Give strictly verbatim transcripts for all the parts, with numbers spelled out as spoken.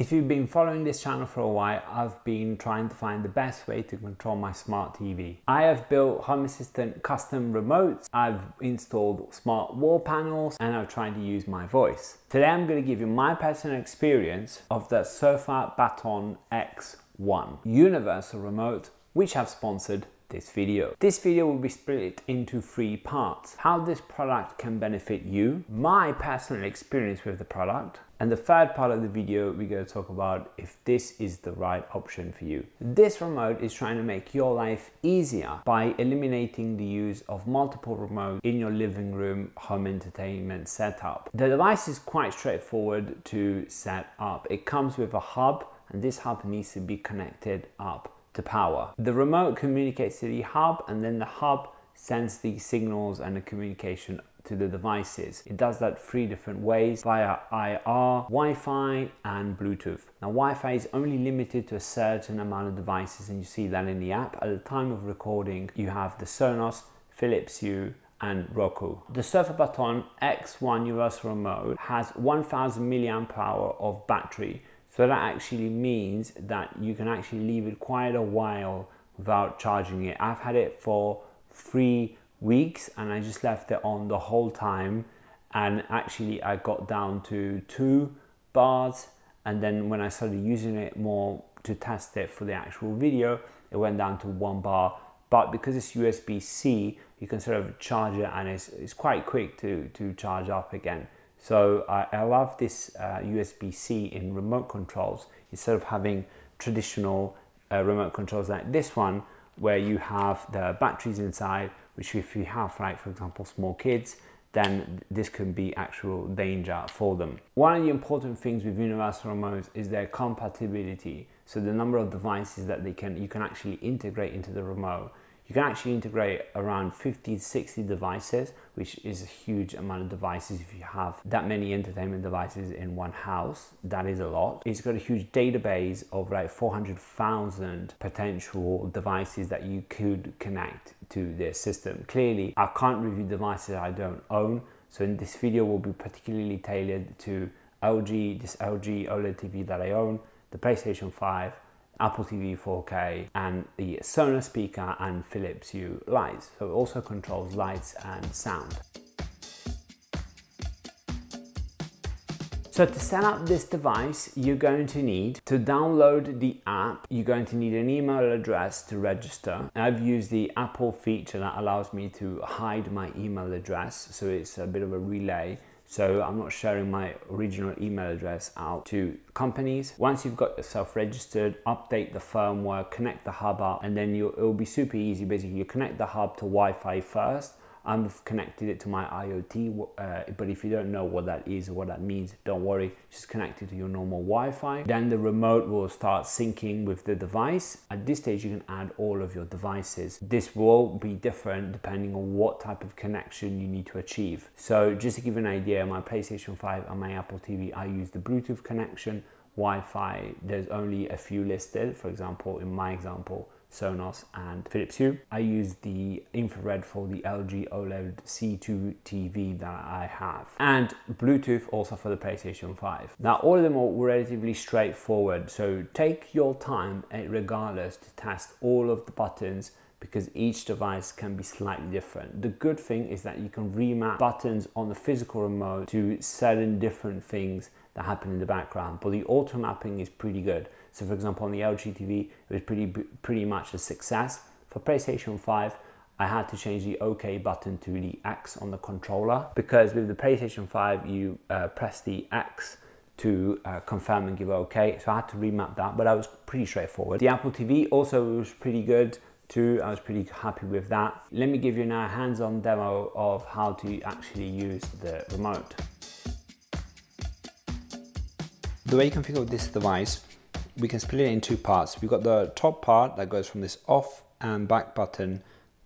If you've been following this channel for a while, I've been trying to find the best way to control my smart T V. I have built Home Assistant custom remotes, I've installed smart wall panels, and I've tried to use my voice. Today I'm going to give you my personal experience of the Sofabaton X one universal remote, which I've sponsored this video. This video will be split into three parts: how this product can benefit you, my personal experience with the product, and the third part of the video we're going to talk about if this is the right option for you. This remote is trying to make your life easier by eliminating the use of multiple remotes in your living room home entertainment setup. The device is quite straightforward to set up. It comes with a hub, and this hub needs to be connected up to power. The remote communicates to the hub, and then the hub sends the signals and the communication to the devices. It does that three different ways: via I R, Wi-Fi, and Bluetooth. Now, Wi-Fi is only limited to a certain amount of devices, and you see that in the app. At the time of recording, you have the Sonos, Philips Hue, and Roku. The Sofabaton X one universal remote has one thousand milliamp hour of battery. So that actually means that you can actually leave it quite a while without charging it. I've had it for three weeks and I just left it on the whole time, and actually I got down to two bars, and then when I started using it more to test it for the actual video, it went down to one bar. But because it's U S B C, you can sort of charge it, and it's, it's quite quick to, to charge up again. So I, I love this uh, U S B C in remote controls, instead of having traditional uh, remote controls like this one, where you have the batteries inside, which if you have, like for example, small kids, then this can be actual danger for them. One of the important things with universal remotes is their compatibility. So the number of devices that they can, you can actually integrate into the remote. You can actually integrate around fifty, sixty devices, which is a huge amount of devices. If you have that many entertainment devices in one house, that is a lot. It's got a huge database of like four hundred thousand potential devices that you could connect to their system. Clearly, I can't review devices I don't own, so in this video will be particularly tailored to L G, this L G OLED T V that I own, the PlayStation five, Apple T V four K, and the Sonos speaker, and Philips Hue lights. So it also controls lights and sound. So to set up this device, you're going to need to download the app. You're going to need an email address to register. I've used the Apple feature that allows me to hide my email address, so it's a bit of a relay. So I'm not sharing my original email address out to companies. Once you've got yourself registered, update the firmware, connect the hub up, and then you'll, it'll be super easy. Basically, you connect the hub to Wi-Fi first. I've connected it to my IoT, uh, but if you don't know what that is or what that means, don't worry, just connect it to your normal Wi-Fi. Then the remote will start syncing with the device. At this stage, you can add all of your devices. This will be different depending on what type of connection you need to achieve. So just to give you an idea, my PlayStation five and my Apple T V, I use the Bluetooth connection. Wi-Fi, there's only a few listed. For example, in my example, Sonos and Philips Hue. I use the infrared for the L G OLED C two T V that I have, and Bluetooth also for the PlayStation five. Now, all of them are relatively straightforward, so take your time regardless to test all of the buttons, because each device can be slightly different. The good thing is that you can remap buttons on the physical remote to certain different things that happen in the background, but the auto mapping is pretty good. So for example, on the L G T V, it was pretty pretty much a success. For PlayStation five, I had to change the OK button to the X on the controller, because with the PlayStation five, you uh, press the X to uh, confirm and give OK. So I had to remap that, but that was pretty straightforward. The Apple T V also was pretty good too. I was pretty happy with that. Let me give you now a hands-on demo of how to actually use the remote. The way you configure this device, we can split it in two parts. We've got the top part that goes from this off and back button,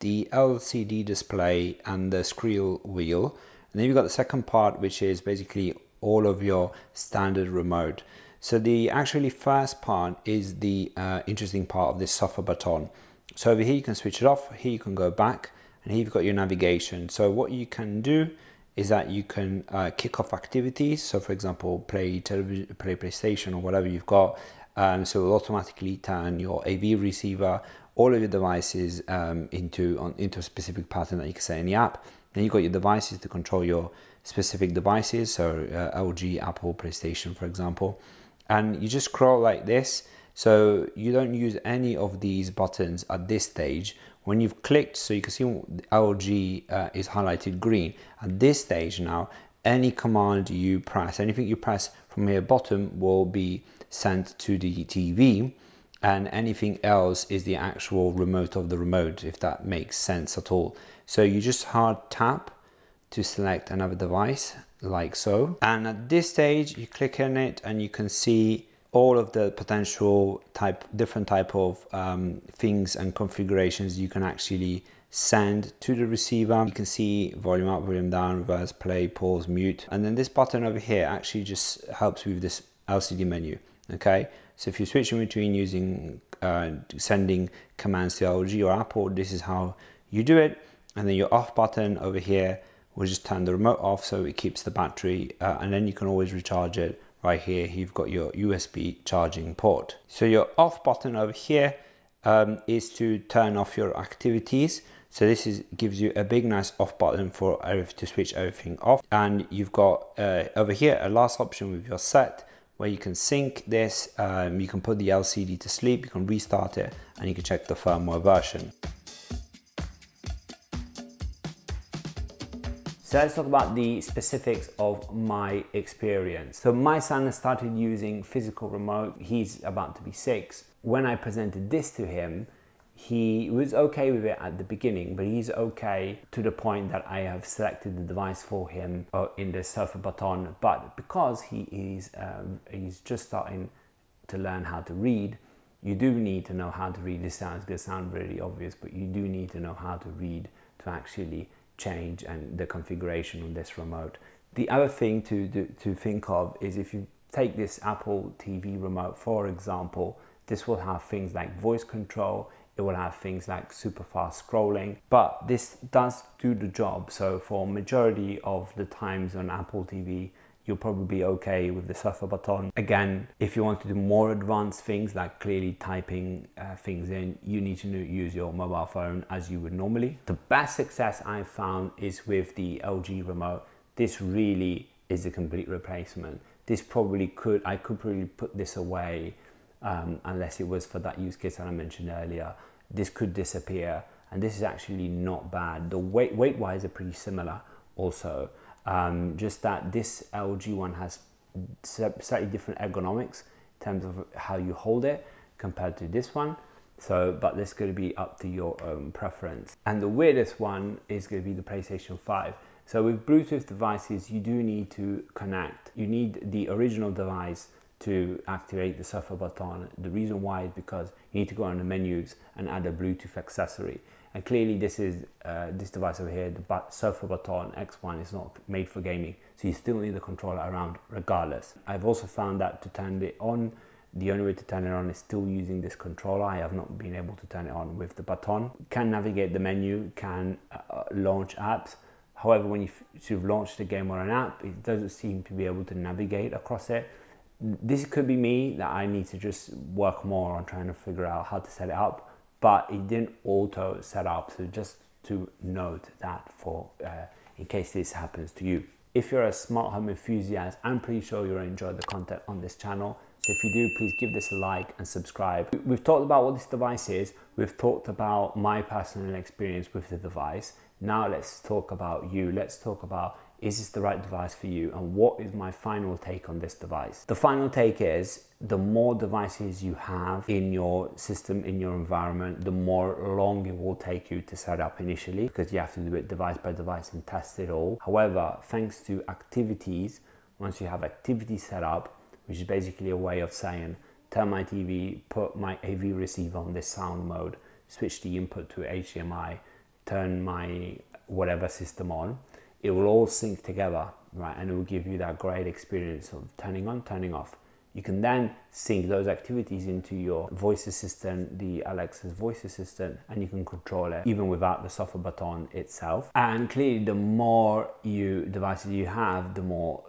the L C D display, and the scroll wheel. And then you've got the second part, which is basically all of your standard remote. So the actually first part is the uh, interesting part of this Sofabaton. So over here, you can switch it off. Here you can go back, and here you've got your navigation. So what you can do is that you can uh, kick off activities. So for example, play television, play PlayStation or whatever you've got. Um, so it'll automatically turn your A V receiver, all of your devices um, into, on, into a specific pattern that you can set in the app. Then you've got your devices to control your specific devices. So uh, L G, Apple, PlayStation, for example. And you just scroll like this. So you don't use any of these buttons at this stage. When you've clicked, so you can see L G uh, is highlighted green. At this stage now, any command you press, anything you press from here bottom will be sent to the T V, and anything else is the actual remote of the remote, if that makes sense at all. So you just hard tap to select another device like so. And at this stage, you click on it and you can see all of the potential type, different type of um, things and configurations you can actually send to the receiver. You can see volume up, volume down, reverse, play, pause, mute. And then this button over here actually just helps with this L C D menu, okay? So if you're switching between using, uh, sending commands to L G or Apple, this is how you do it. And then your off button over here will just turn the remote off so it keeps the battery, uh, and then you can always recharge it. Right here, you've got your U S B charging port. So your off button over here um, is to turn off your activities. So this is gives you a big nice off button for to switch everything off. And you've got uh, over here a last option with your set where you can sync this, um, you can put the L C D to sleep, you can restart it, and you can check the firmware version. So let's talk about the specifics of my experience. So my son has started using physical remote. He's about to be six. When I presented this to him, he was okay with it at the beginning, but he's okay to the point that I have selected the device for him in the Sofabaton. But because he is um, he's just starting to learn how to read, you do need to know how to read. This sounds going to sound really obvious, but you do need to know how to read to actually change and the configuration on this remote. The other thing to do, to think of is if you take this Apple T V remote, for example, this will have things like voice control, it will have things like super fast scrolling, but this does do the job. So for majority of the times on Apple T V, you'll probably be okay with the Sofabaton. Again, if you want to do more advanced things like clearly typing uh, things in, you need to use your mobile phone as you would normally. The best success I've found is with the L G remote. This really is a complete replacement. This probably could, I could probably put this away um, unless it was for that use case that I mentioned earlier. This could disappear, and this is actually not bad. The weight, weight-wise are pretty similar also. Um, just that this L G one has slightly different ergonomics in terms of how you hold it compared to this one. So, but this is going to be up to your own preference. And the weirdest one is going to be the PlayStation five. So with Bluetooth devices, you do need to connect. You need the original device to activate the Sofabaton. The reason why is because you need to go on the menus and add a Bluetooth accessory. And clearly this is uh, this device over here, the Sofabaton X one, is not made for gaming. So you still need the controller around regardless. I've also found that to turn it on, the only way to turn it on is still using this controller. I have not been able to turn it on with the baton. Can navigate the menu, can uh, launch apps. However, when you've sort of launched a game or an app, it doesn't seem to be able to navigate across it. This could be me, that I need to just work more on trying to figure out how to set it up. But it didn't auto set up, so just to note that for uh, in case this happens to you. If you're a smart home enthusiast, I'm pretty sure you'll enjoy the content on this channel. So if you do, please give this a like and subscribe. We've talked about what this device is. We've talked about my personal experience with the device. Now let's talk about you. Let's talk about, is this the right device for you? And what is my final take on this device? The final take is, the more devices you have in your system, in your environment, the more long it will take you to set up initially, because you have to do it device by device and test it all. However, thanks to activities, once you have activity set up, which is basically a way of saying, turn my T V, put my A V receiver on this sound mode, switch the input to H D M I, turn my whatever system on, it will all sync together, right? And it will give you that great experience of turning on, turning off. You can then sync those activities into your voice assistant, the Alexa's voice assistant, and you can control it even without the Sofabaton itself. And clearly, the more you devices you have, the more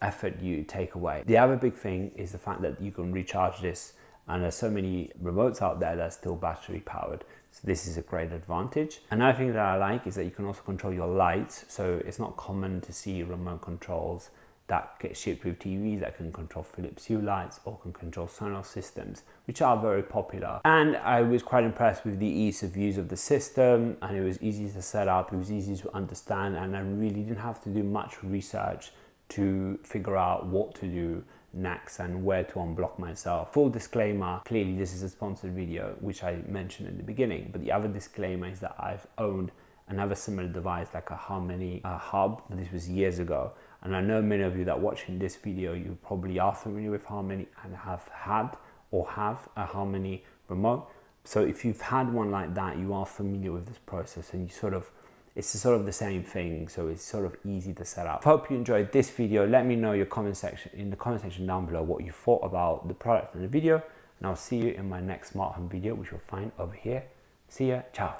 effort you take away. The other big thing is the fact that you can recharge this, and there's so many remotes out there that are still battery powered. So this is a great advantage. Another thing that I like is that you can also control your lights. So it's not common to see remote controls that get shipped with T Vs that can control Philips Hue lights or can control Sonos systems, which are very popular. And I was quite impressed with the ease of use of the system, and it was easy to set up, it was easy to understand, and I really didn't have to do much research to figure out what to do next and where to unblock myself. Full disclaimer, clearly this is a sponsored video, which I mentioned in the beginning, but the other disclaimer is that I've owned another similar device like a Harmony uh, Hub, but this was years ago. And I know many of you that are watching this video, you probably are familiar with Harmony and have had or have a Harmony remote. So if you've had one like that, you are familiar with this process, and you sort of, it's sort of the same thing, so it's sort of easy to set up. I hope you enjoyed this video. Let me know your comment section in the comment section down below what you thought about the product and the video, and I'll see you in my next smart home video, which you'll find over here. See ya, ciao.